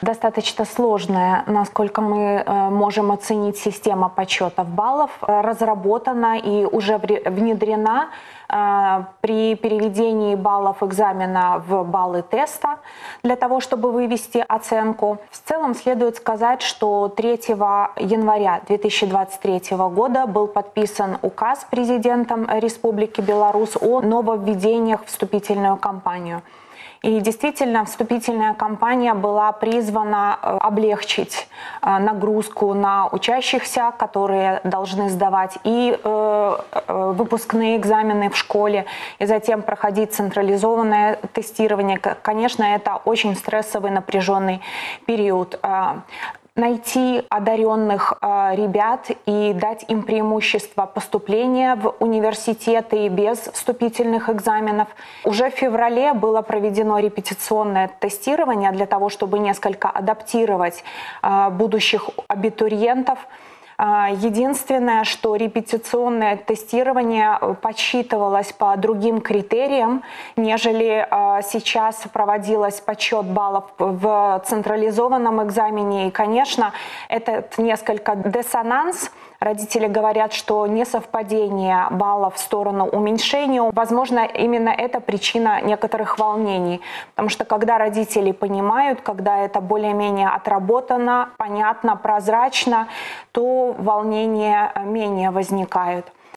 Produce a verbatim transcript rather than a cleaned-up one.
Достаточно сложная, насколько мы можем оценить, система подсчета баллов разработана и уже внедрена при переведении баллов экзамена в баллы теста для того, чтобы вывести оценку. В целом следует сказать, что третьего января две тысячи двадцать третьего года был подписан указ президентом Республики Беларусь о нововведениях в вступительную кампанию. И действительно, вступительная кампания была призвана облегчить нагрузку на учащихся, которые должны сдавать и выпускные экзамены в школе, и затем проходить централизованное тестирование. Конечно, это очень стрессовый, напряженный период. Найти одаренных ребят и дать им преимущество поступления в университеты без вступительных экзаменов. Уже в феврале было проведено репетиционное тестирование для того, чтобы несколько адаптировать будущих абитуриентов. Единственное, что репетиционное тестирование подсчитывалось по другим критериям, нежели сейчас проводилось подсчет баллов в централизованном экзамене. И, конечно, этот несколько диссонанс. Родители говорят, что несовпадение баллов в сторону уменьшения, возможно, именно это причина некоторых волнений. Потому что когда родители понимают, когда это более-менее отработано, понятно, прозрачно, то волнения менее возникают.